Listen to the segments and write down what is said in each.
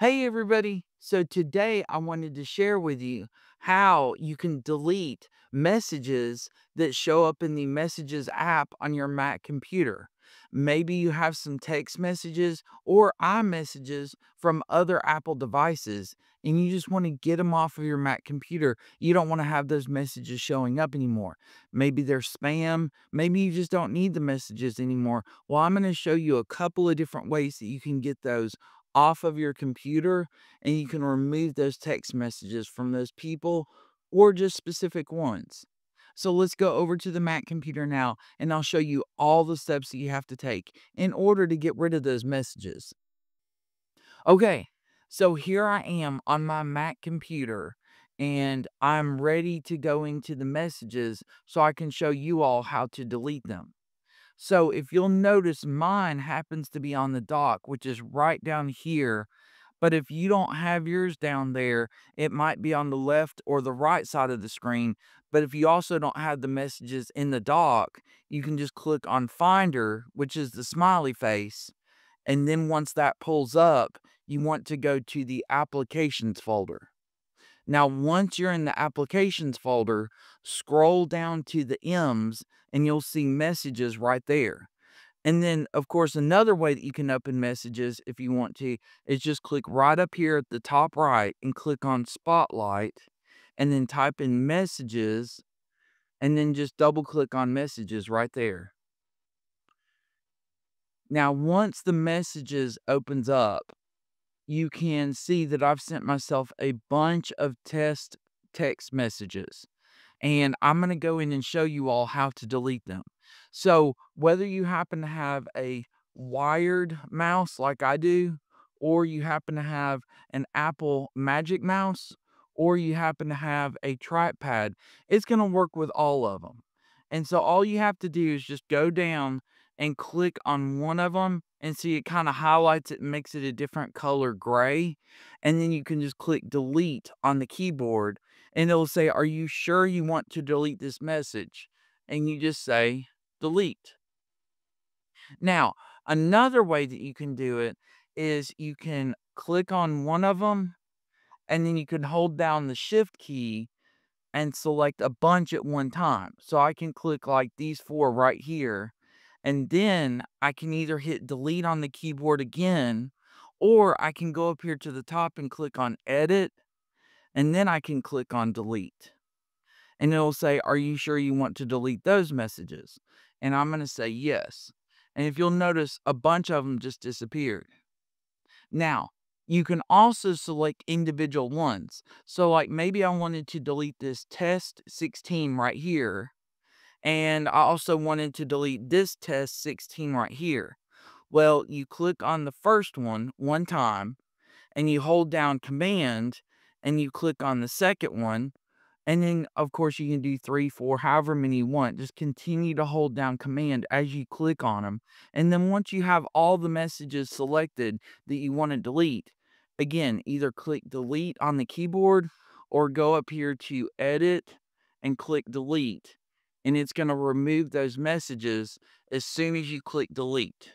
Hey everybody, so today I wanted to share with you how you can delete messages that show up in the Messages app on your Mac computer. Maybe you have some text messages or iMessages from other Apple devices and you just want to get them off of your Mac computer. You don't want to have those messages showing up anymore. Maybe they're spam. Maybe you just don't need the messages anymore. Well, I'm going to show you a couple of different ways that you can get those off of your computer, and you can remove those text messages from those people or just specific ones. So let's go over to the Mac computer now, and I'll show you all the steps that you have to take in order to get rid of those messages. Okay, so here I am on my Mac computer, and I'm ready to go into the messages so I can show you all how to delete them. So if you'll notice, mine happens to be on the dock, which is right down here. But if you don't have yours down there, it might be on the left or the right side of the screen. But if you also don't have the messages in the dock, you can just click on Finder, which is the smiley face. And then once that pulls up, you want to go to the Applications folder. Now, once you're in the Applications folder, scroll down to the M's and you'll see Messages right there. And then, of course, another way that you can open Messages if you want to is just click right up here at the top right and click on Spotlight and then type in Messages and then just double click on Messages right there. Now, once the Messages opens up, you can see that I've sent myself a bunch of test text messages, and I'm going to go in and show you all how to delete them. So whether you happen to have a wired mouse like I do, or you happen to have an Apple Magic Mouse, or you happen to have a trackpad, it's going to work with all of them. And so all you have to do is just go down and click on one of them and see it kind of highlights it and makes it a different color gray. And then you can just click delete on the keyboard and it'll say, are you sure you want to delete this message? And you just say delete. Now, another way that you can do it is you can click on one of them and then you can hold down the shift key and select a bunch at one time. So I can click like these four right here. And then I can either hit delete on the keyboard again, or I can go up here to the top and click on edit, and then I can click on delete. And it'll say, are you sure you want to delete those messages? And I'm going to say yes. And if you'll notice, a bunch of them just disappeared. Now, you can also select individual ones. So like maybe I wanted to delete this test 16 right here. And I also wanted to delete this test 16 right here. Well, you click on the first one time, and you hold down command, and you click on the second one. And then, of course, you can do 3, 4, however many you want. Just continue to hold down command as you click on them. And then once you have all the messages selected that you want to delete, again, either click delete on the keyboard or go up here to edit and click delete. And it's going to remove those messages as soon as you click delete.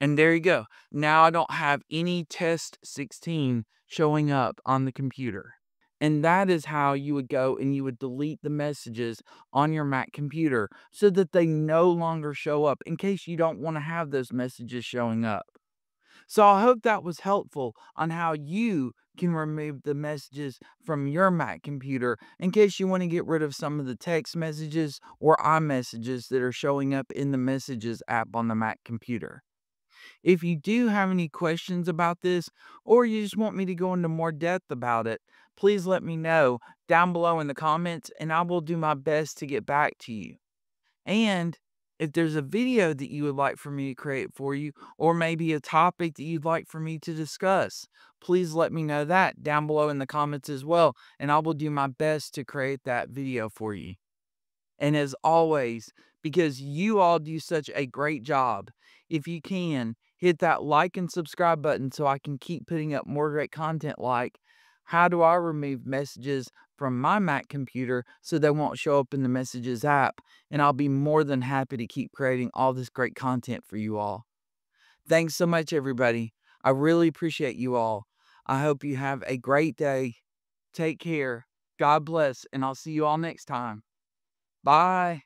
And there you go. Now I don't have any test 16 showing up on the computer. And that is how you would go and you would delete the messages on your Mac computer so that they no longer show up in case you don't want to have those messages showing up. So I hope that was helpful on how you can remove the messages from your Mac computer in case you want to get rid of some of the text messages or iMessages that are showing up in the Messages app on the Mac computer. If you do have any questions about this, or you just want me to go into more depth about it, please let me know down below in the comments and I will do my best to get back to you. And if there's a video that you would like for me to create for you, or maybe a topic that you'd like for me to discuss, please let me know that down below in the comments as well, and I will do my best to create that video for you. And as always, because you all do such a great job, if you can, hit that like and subscribe button so I can keep putting up more great content like how do I remove messages from my Mac computer so they won't show up in the Messages app, and I'll be more than happy to keep creating all this great content for you all. Thanks so much, everybody. I really appreciate you all. I hope you have a great day. Take care. God bless, and I'll see you all next time. Bye.